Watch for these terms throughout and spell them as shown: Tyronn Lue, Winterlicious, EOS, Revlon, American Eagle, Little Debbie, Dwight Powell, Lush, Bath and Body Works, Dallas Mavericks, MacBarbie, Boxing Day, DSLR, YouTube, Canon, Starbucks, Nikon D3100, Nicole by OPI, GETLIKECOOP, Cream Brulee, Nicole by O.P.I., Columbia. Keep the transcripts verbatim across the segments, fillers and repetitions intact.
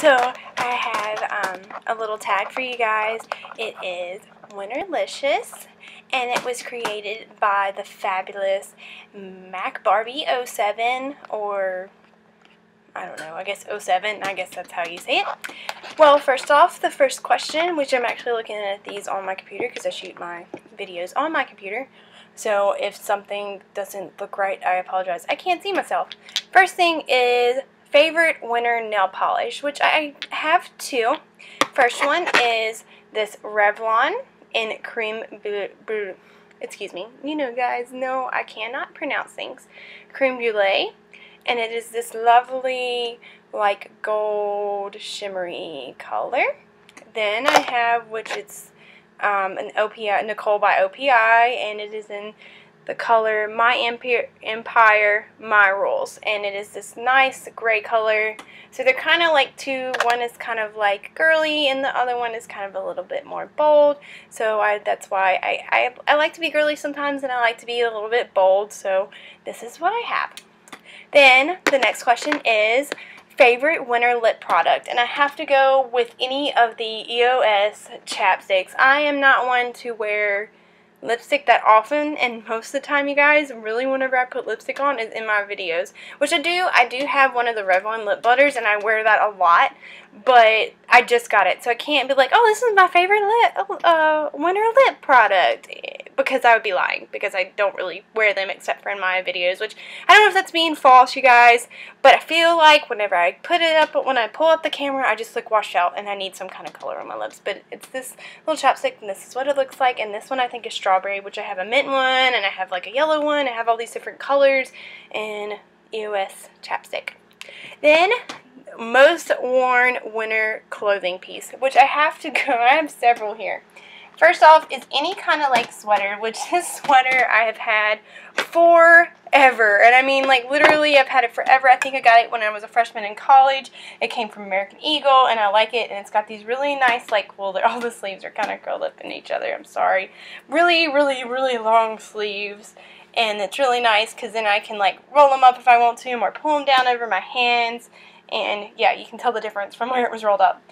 So I have um, a little tag for you guys. It is Winterlicious, and it was created by the fabulous MacBarbie oh seven, or I don't know, I guess oh seven, I guess that's how you say it. Well, first off, the first question, which I'm actually looking at these on my computer because I shoot my videos on my computer, so if something doesn't look right, I apologize. I can't see myself. First thing is favorite winter nail polish, which I have two. First one is this Revlon in Cream Brulee. Excuse me. You know, guys, no, I cannot pronounce things. Cream Brulee. And it is this lovely, like, gold shimmery color. Then I have, which it's um, an O P I, Nicole by O P I, and it is in the color My Empire, My Rules. And it is this nice gray color. So they're kind of like two. One is kind of like girly, and the other one is kind of a little bit more bold. So I, that's why I, I, I like to be girly sometimes, and I like to be a little bit bold. So this is what I have. Then the next question is favorite winter lip product, and I have to go with any of the E O S chapsticks. I am not one to wear lipstick that often, and most of the time, you guys, really whenever I put lipstick on is in my videos, which I do. I do have one of the Revlon lip butters, and I wear that a lot, but I just got it, so I can't be like, oh, this is my favorite lip uh, winter lip product, because I would be lying, because I don't really wear them except for in my videos, which I don't know if that's being false, you guys, but I feel like whenever I put it up, when I pull up the camera, I just look washed out, and I need some kind of color on my lips. But it's this little chapstick, and this is what it looks like. And this one I think is strawberry, which I have a mint one, and I have like a yellow one. I have all these different colors and E O S chapstick. Then most worn winter clothing piece, which I have to go, I have several here. First off is any kind of like sweater, which this sweater I have had forever, and I mean like literally I've had it forever. I think I got it when I was a freshman in college. It came from American Eagle, and I like it, and it's got these really nice like, well, all the sleeves are kind of curled up in each other, I'm sorry, really really really long sleeves. And it's really nice because then I can like roll them up if I want to, or pull them down over my hands, and yeah, you can tell the difference from where it was rolled up.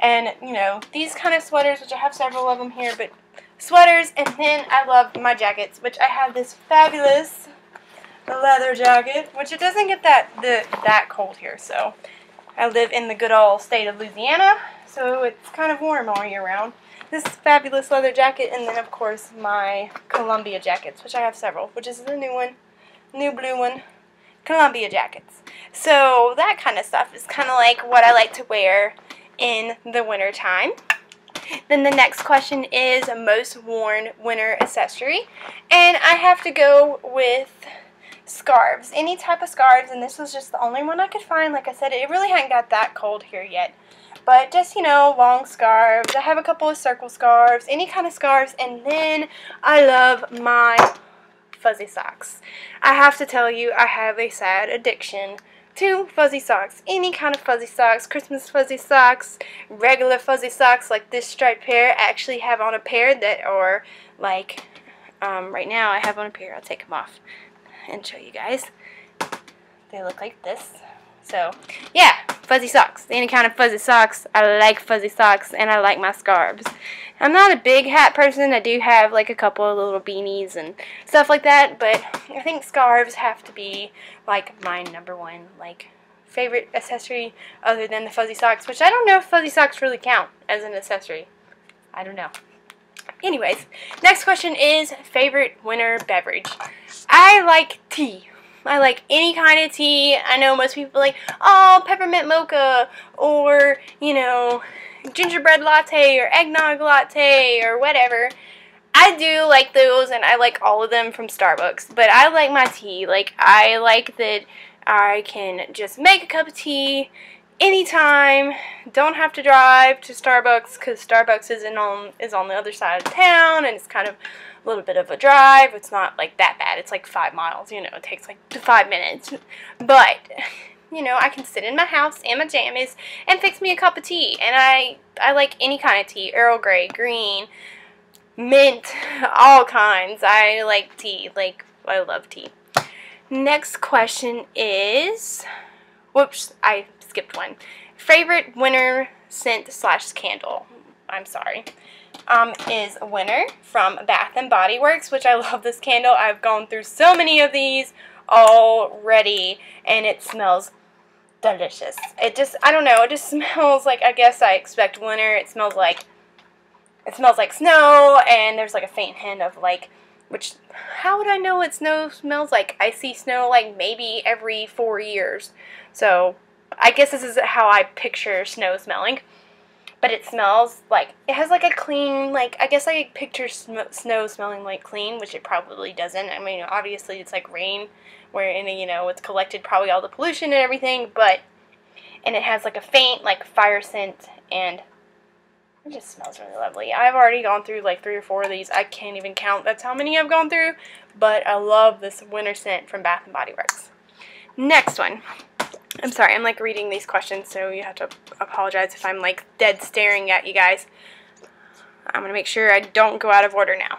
And, you know, these kind of sweaters, which I have several of them here, but sweaters. And then I love my jackets, which I have this fabulous leather jacket, which it doesn't get that the, that cold here. So I live in the good old state of Louisiana, so it's kind of warm all year round. This fabulous leather jacket, and then, of course, my Columbia jackets, which I have several, which is the new one, new blue one, Columbia jackets. So that kind of stuff is kind of like what I like to wear in the winter time. Then the next question is most worn winter accessory, and I have to go with scarves, any type of scarves. And this was just the only one I could find. Like I said, it really hadn't got that cold here yet, but just, you know, long scarves. I have a couple of circle scarves, any kind of scarves. And then I love my fuzzy socks. I have to tell you, I have a sad addiction Two fuzzy socks, any kind of fuzzy socks, Christmas fuzzy socks, regular fuzzy socks like this striped pair. I actually have on a pair that are like, um, right now I have on a pair. I'll take them off and show you guys. They look like this. So yeah, fuzzy socks, any kind of fuzzy socks. I like fuzzy socks, and I like my scarves. I'm not a big hat person. I do have like a couple of little beanies and stuff like that, but I think scarves have to be like my number one like favorite accessory other than the fuzzy socks, which I don't know if fuzzy socks really count as an accessory. I don't know. Anyways, next question is favorite winter beverage. I like tea. I like any kind of tea. I know most people like, oh, peppermint mocha, or, you know, gingerbread latte, or eggnog latte, or whatever. I do like those, and I like all of them from Starbucks, but I like my tea. Like, I like that I can just make a cup of tea anytime, don't have to drive to Starbucks, because Starbucks is, in on, is on the other side of town, and it's kind of a little bit of a drive. It's not like that bad. It's like five miles, you know, it takes like five minutes. But, you know, I can sit in my house and my jammies and fix me a cup of tea. And I, I like any kind of tea, Earl Grey, green, mint, all kinds. I like tea. Like, I love tea. Next question is, whoops, I skipped one. favorite winter scent slash candle, I'm sorry, um, is Winter from Bath and Body Works, which I love this candle. I've gone through so many of these already, and it smells delicious. It just, I don't know, it just smells like, I guess I expect winter. It smells like, it smells like snow, and there's like a faint hint of like, which, how would I know it snow smells like? I see snow like maybe every four years. So, I guess this is how I picture snow smelling. But it smells like, it has like a clean, like, I guess I picture sm snow smelling like clean, which it probably doesn't. I mean, obviously it's like rain, where, in a, you know, it's collected probably all the pollution and everything, but, and it has like a faint, like, fire scent, and it just smells really lovely. I've already gone through like three or four of these. I can't even count. That's how many I've gone through, but I love this winter scent from Bath and Body Works. Next one. I'm sorry, I'm like reading these questions, so you have to apologize if I'm like dead staring at you guys. I'm gonna make sure I don't go out of order now.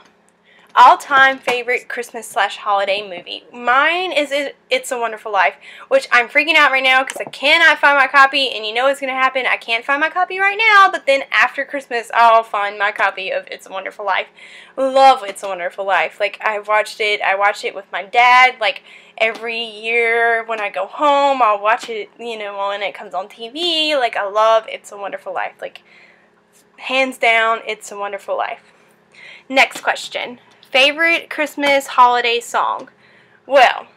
All-time favorite Christmas slash holiday movie. Mine is it, It's a Wonderful Life, which I'm freaking out right now because I cannot find my copy, and you know what's gonna happen. I can't find my copy right now, but then after Christmas, I'll find my copy of It's a Wonderful Life. Love It's a Wonderful Life. Like, I watched it. I watched it with my dad. Like, every year when I go home, I'll watch it, you know, when it comes on T V. Like, I love It's a Wonderful Life. Like, hands down, It's a Wonderful Life. Next question. Favorite Christmas holiday song? Well,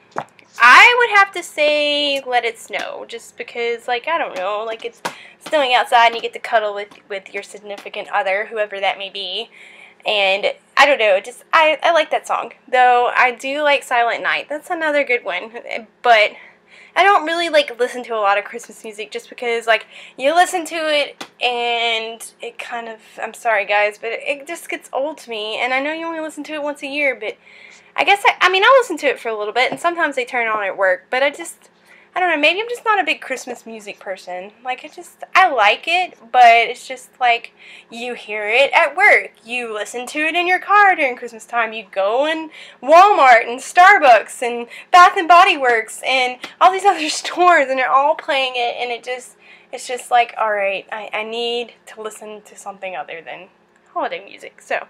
I would have to say Let It Snow, just because, like, I don't know, like, it's snowing outside and you get to cuddle with, with your significant other, whoever that may be, and I don't know, just, I, I like that song, though I do like Silent Night. That's another good one, but I don't really, like, listen to a lot of Christmas music just because, like, you listen to it and it kind of, I'm sorry guys, but it, it just gets old to me, and I know you only listen to it once a year, but I guess, I, I mean, I'll listen to it for a little bit, and sometimes they turn on at work, but I just, I don't know, maybe I'm just not a big Christmas music person. Like, it just, I like it, but it's just, like, you hear it at work. You listen to it in your car during Christmas time. You go in Walmart and Starbucks and Bath and Body Works and all these other stores, and they're all playing it, and it just, it's just like, all right, I, I need to listen to something other than holiday music, so...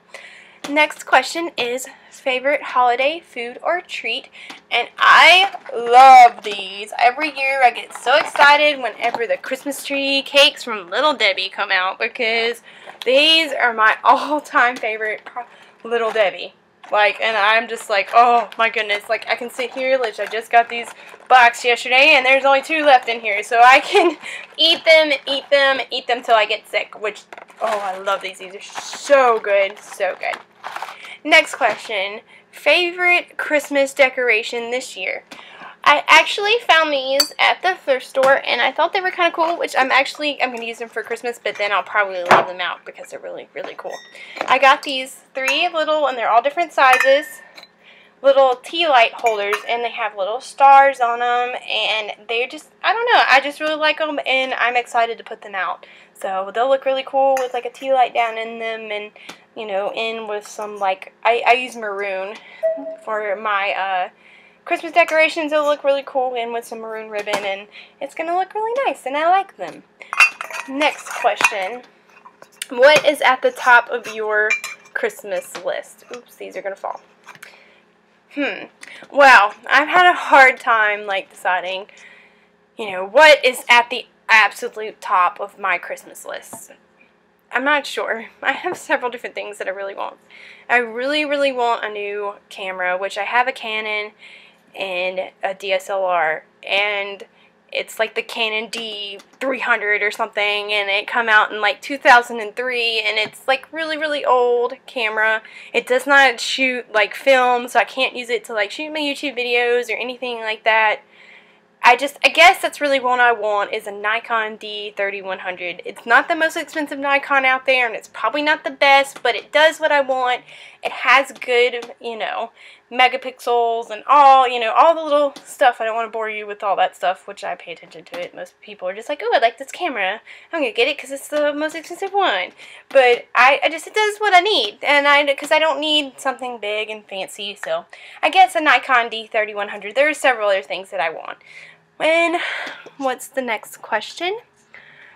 Next question is favorite holiday food or treat, and I love these. Every year I get so excited whenever the Christmas tree cakes from Little Debbie come out, because these are my all-time favorite. Little Debbie. Like, and I'm just like, oh my goodness, like, I can sit here, like, I just got these boxed yesterday, and there's only two left in here, so I can eat them, eat them, eat them till I get sick, which, oh, I love these, these are so good, so good. Next question, favorite Christmas decoration this year? I actually found these at the thrift store, and I thought they were kind of cool, which I'm actually, I'm going to use them for Christmas, but then I'll probably leave them out because they're really, really cool. I got these three little, and they're all different sizes, little tea light holders, and they have little stars on them, and they're just, I don't know, I just really like them, and I'm excited to put them out. So they'll look really cool with like a tea light down in them, and, you know, in with some like, I, I use maroon for my, uh, Christmas decorations. They'll look really cool in with some maroon ribbon, and it's going to look really nice, and I like them. Next question. What is at the top of your Christmas list? Oops, these are going to fall. Hmm. Well, I've had a hard time, like, deciding, you know, what is at the absolute top of my Christmas list. I'm not sure. I have several different things that I really want. I really, really want a new camera, which I have a Canon and a D S L R, and it's like the Canon D three hundred or something, and it come out in like two thousand three, and it's like really, really old camera. It does not shoot like film, so I can't use it to like shoot my YouTube videos or anything like that. I just, I guess that's really what I want, is a Nikon D thirty-one hundred. It's not the most expensive Nikon out there, and it's probably not the best, but it does what I want. It has good, you know, megapixels and all, you know, all the little stuff. I don't want to bore you with all that stuff, which I pay attention to it. Most people are just like, oh, I like this camera. I'm going to get it because it's the most expensive one. But I, I just, it does what I need, and I, because I don't need something big and fancy, so I guess a Nikon D thirty-one hundred. There are several other things that I want. And what's the next question?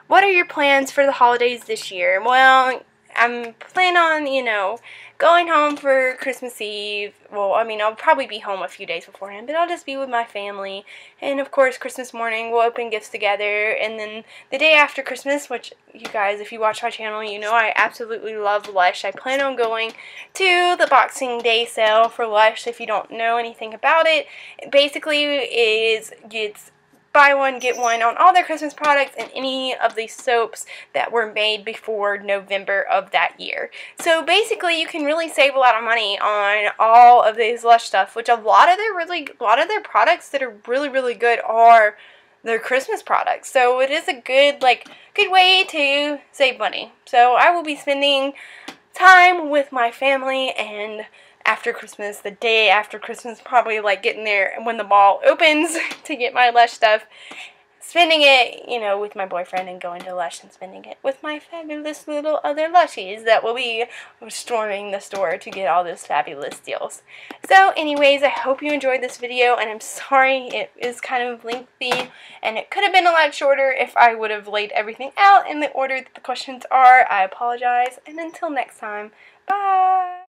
what are your plans for the holidays this year? Well, I'm planning on, you know, going home for Christmas Eve. Well, I mean, I'll probably be home a few days beforehand, but I'll just be with my family. And, of course, Christmas morning, we'll open gifts together. And then the day after Christmas, which, you guys, if you watch my channel, you know I absolutely love Lush. I plan on going to the Boxing Day sale for Lush, if you don't know anything about it. It basically is, it's buy one, get one on all their Christmas products and any of the soaps that were made before November of that year. So basically you can really save a lot of money on all of these Lush stuff, which a lot of their really a lot of their products that are really, really good are their Christmas products. So it is a good like good way to save money. So I will be spending time with my family, and after Christmas, the day after Christmas, probably like getting there when the mall opens to get my Lush stuff, spending it, you know, with my boyfriend, and going to Lush and spending it with my fabulous little other Lushies that will be storming the store to get all those fabulous deals. So anyways, I hope you enjoyed this video, and I'm sorry it is kind of lengthy, and it could have been a lot shorter if I would have laid everything out in the order that the questions are. I apologize, and until next time, bye!